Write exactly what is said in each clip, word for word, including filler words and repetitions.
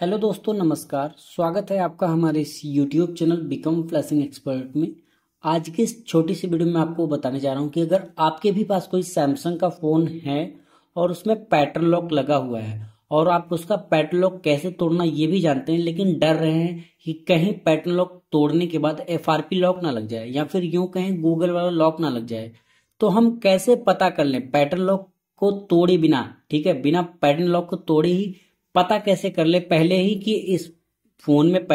Hello दोस्तों नमस्कार, स्वागत है आपका हमारे इस YouTube channel become flashing expert में। आज की इस छोटी सी वीडियो में आपको बताने जा रहा हूं कि अगर आपके भी पास कोई सैमसंग का फ़ोन है और उसमें पैटर्न लॉक लगा हुआ है और आप उसका पैटर्न लॉक कैसे तोड़ना ये भी जानते हैं, लेकिन डर रहे हैं कि कहीं पैटर्न लॉक तोड़ने के बाद एफ आर पी लॉक ना लग जाए या फिर यूँ कहें गूगल वाला लॉक ना लग जाए, तो हम कैसे पता कर लें पैटर्न लॉक को तोड़े बिना, ठीक है, बिना पैटर्न लॉक को तोड़े ही पता कैसे कर ले पहले ही कि इस फोन में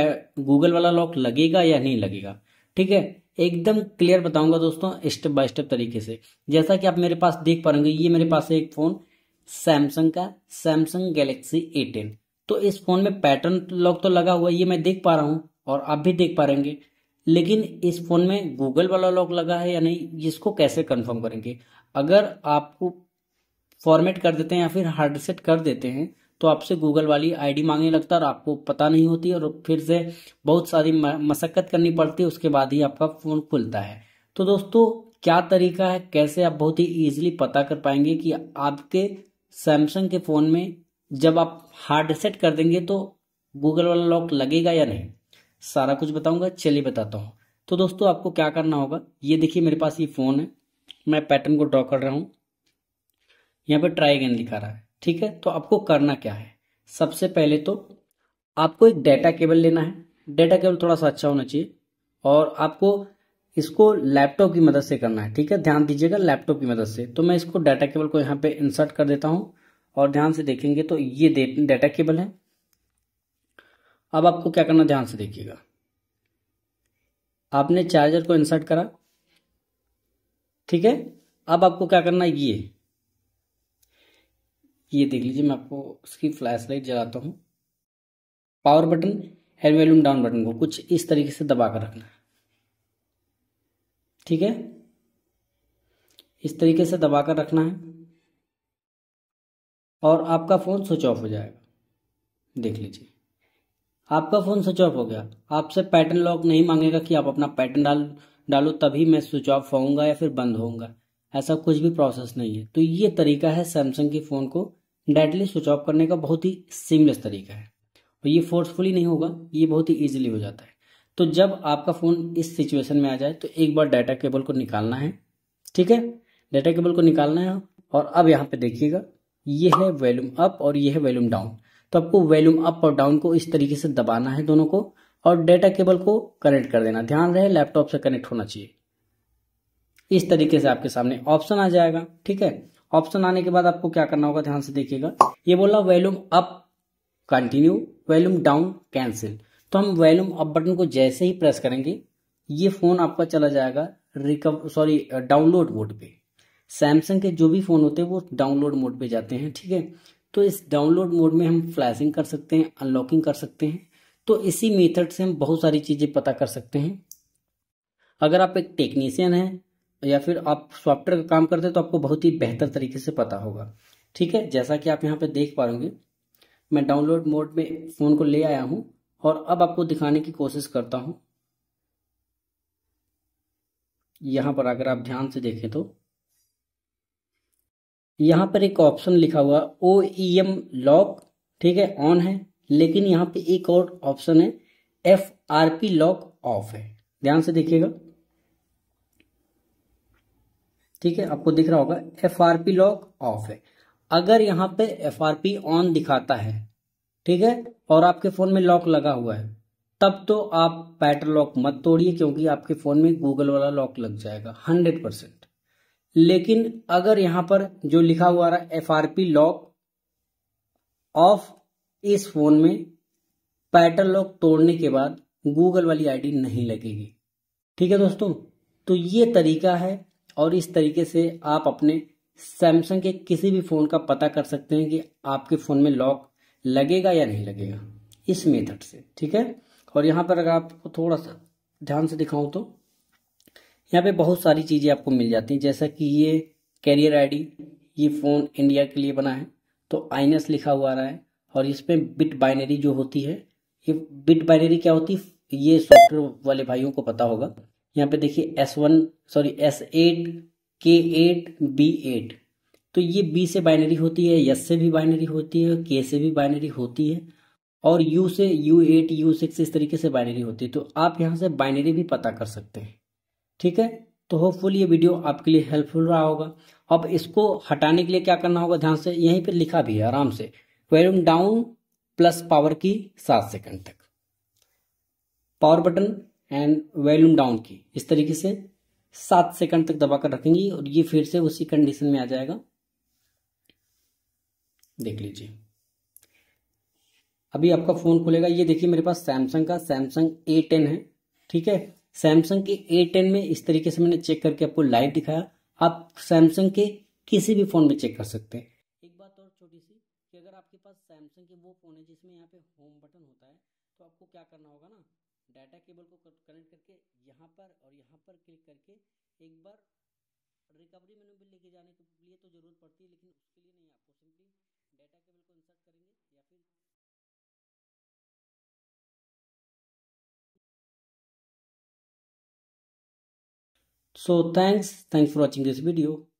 गूगल वाला लॉक लगेगा या नहीं लगेगा। ठीक है, एकदम क्लियर बताऊंगा दोस्तों, स्टेप बाय स्टेप तरीके से। जैसा कि आप मेरे पास देख पाएंगे, ये मेरे पास है एक फोन सैमसंग का सैमसंग गैलेक्सी एटीन। तो इस फोन में पैटर्न लॉक तो लगा हुआ है, ये मैं देख पा रहा हूँ और आप भी देख पा रहेंगे, लेकिन इस फोन में गूगल वाला लॉक लगा है या नहीं इसको कैसे कंफर्म करेंगे। अगर आपको फॉर्मेट कर देते हैं या फिर हार्ड रीसेट कर देते हैं तो आपसे गूगल वाली आईडी मांगने लगता है और आपको पता नहीं होती और फिर से बहुत सारी मशक्कत करनी पड़ती है, उसके बाद ही आपका फ़ोन खुलता है। तो दोस्तों क्या तरीका है, कैसे आप बहुत ही ईजिली पता कर पाएंगे कि आपके सैमसंग के फ़ोन में जब आप हार्ड रीसेट कर देंगे तो गूगल वाला लॉक लगेगा या नहीं, सारा कुछ बताऊंगा। चलिए बताता हूँ। तो दोस्तों आपको क्या करना होगा, ये देखिए मेरे पास ये फ़ोन है, मैं पैटर्न को ड्रॉ कर रहा हूँ, यहाँ पर ट्राई अगेन दिखा रहा है। ठीक है, तो आपको करना क्या है, सबसे पहले तो आपको एक डाटा केबल लेना है। डाटा केबल थोड़ा सा अच्छा होना चाहिए और आपको इसको लैपटॉप की मदद से करना है। ठीक है, ध्यान दीजिएगा, लैपटॉप की मदद से। तो मैं इसको डाटा केबल को यहाँ पे इंसर्ट कर देता हूँ और ध्यान से देखेंगे तो ये डाटा केबल है। अब आपको क्या करना, ध्यान से देखिएगा, आपने चार्जर को इंसर्ट करा। ठीक है, अब आपको क्या करना है, ये ये देख लीजिए, मैं आपको उसकी फ्लैश लाइट जलाता हूँ। Power button and volume down button को कुछ इस तरीके से दबा कर रखना है। ठीक है, इस तरीके से दबा कर रखना है और आपका फ़ोन स्विच ऑफ हो जाएगा। देख लीजिए, आपका फ़ोन स्विच ऑफ हो गया। आपसे पैटर्न लॉक नहीं मांगेगा कि आप अपना पैटर्न डाल डालो तभी मैं स्विच ऑफ होऊंगा या फिर बंद होऊंगा, ऐसा कुछ भी प्रोसेस नहीं है। तो ये तरीका है सैमसंग के फ़ोन को डायरेक्टली स्विच ऑफ करने का, बहुत ही सीमलेस तरीका है और ये फोर्सफुली नहीं होगा, ये बहुत ही इजीली हो जाता है। तो जब आपका फ़ोन इस सिचुएशन में आ जाए तो एक बार डाटा केबल को निकालना है। ठीक है, डाटा केबल को निकालना है और अब यहाँ पे देखिएगा, ये है वॉल्यूम अप और ये है वॉल्यूम डाउन। तो आपको वॉल्यूम अप और डाउन को इस तरीके से दबाना है दोनों को और डाटा केबल को कनेक्ट कर देना। ध्यान रहे, लैपटॉप से कनेक्ट होना चाहिए। इस तरीके से आपके सामने ऑप्शन आ जाएगा। ठीक है, ऑप्शन आने के बाद आपको क्या करना होगा, ध्यान से देखिएगा, ये बोला volume up continue, volume down cancel. तो हम वॉल्यूम अप बटन को जैसे ही प्रेस करेंगे ये फोन आपका चला जाएगा रिकवर सॉरी डाउनलोड मोड पे। सैमसंग के जो भी फोन होते हैं वो डाउनलोड मोड पे जाते हैं। ठीक है, तो इस डाउनलोड मोड में हम फ्लैशिंग कर सकते हैं, अनलॉकिंग कर सकते हैं। तो इसी मेथड से हम बहुत सारी चीजें पता कर सकते हैं। अगर आप एक टेक्नीशियन हैं या फिर आप सॉफ्टवेयर का काम करते हैं तो आपको बहुत ही बेहतर तरीके से पता होगा। ठीक है, जैसा कि आप यहाँ पे देख पा रहे, मैं डाउनलोड मोड में फ़ोन को ले आया हूँ और अब आपको दिखाने की कोशिश करता हूँ। यहाँ पर अगर आप ध्यान से देखें तो यहाँ पर एक ऑप्शन लिखा हुआ ओ ई एम लॉक, ठीक है, ऑन है, लेकिन यहाँ पे एक और ऑप्शन है F R P lock off है। ध्यान से देखिएगा, ठीक है, आपको दिख रहा होगा F R P lock off है। अगर यहाँ पे एफ आर पी ऑन दिखाता है, ठीक है, और आपके फोन में लॉक लगा हुआ है, तब तो आप पैटर्न लॉक मत तोड़िए क्योंकि आपके फोन में गूगल वाला लॉक लग जाएगा हंड्रेड परसेंट। लेकिन अगर यहाँ पर जो लिखा हुआ रहा है F R P lock off, इस फोन में पैटर्न लॉक तोड़ने के बाद गूगल वाली आईडी नहीं लगेगी। ठीक है दोस्तों, तो ये तरीका है और इस तरीके से आप अपने सैमसंग के किसी भी फ़ोन का पता कर सकते हैं कि आपके फ़ोन में लॉक लगेगा या नहीं लगेगा, इस मेथड से। ठीक है, और यहाँ पर अगर आपको थोड़ा सा ध्यान से दिखाऊं तो यहाँ पे बहुत सारी चीज़ें आपको मिल जाती हैं, जैसा कि ये कैरियर आईडी, ये फ़ोन इंडिया के लिए बना है तो आईनस लिखा हुआ आ रहा है और इसमें बिट बाइनरी जो होती है, ये बिट बाइनरी क्या होती है ये सॉफ्टवेयर वाले भाइयों को पता होगा। यहाँ पे देखिए S one sorry S eight K eight B eight, तो ये बी से बाइनरी होती है, एस से भी बाइनरी होती है, के से भी बाइनरी होती है और U से U एट U सिक्स इस तरीके से बाइनरी होती है। तो आप यहाँ से बाइनरी भी पता कर सकते हैं, ठीक है। तो होपफुल ये वीडियो आपके लिए हेल्पफुल रहा होगा। अब इसको हटाने के लिए क्या करना होगा, ध्यान से, यहीं पर लिखा भी है आराम से, वॉल्यूम डाउन प्लस पावर की सात सेकंड तक, power button and volume down की इस तरीके से सात सेकंड तक दबाकर रखेंगे और ये फिर से उसी कंडीशन में आ जाएगा, देख लीजिए। अभी आपका फोन खुलेगा, ये देखिए मेरे पास सैमसंग का सैमसंग ए टेन है, ठीक है। सैमसंग के ए टेन में इस तरीके से मैंने चेक करके आपको लाइव दिखाया। आप सैमसंग के किसी भी फोन में चेक कर सकते हैं। एक बात और छोटी सी, कि अगर आपके पास सैमसंग के वो फोन है जिसमें यहाँ पे होम बटन होता है, तो आपको क्या करना होगा ना, डाटा केबल को कनेक्ट करके यहाँ पर और यहाँ पर क्लिक करके एक बार रिकवरी मेनू भी लेके जाने के लिए तो जरूरत पड़ती है, लेकिन उसके लिए नहीं, आपको सिंपली डाटा केबल को इंसर्ट करेंगे या फिर So thanks, thanks for watching this video.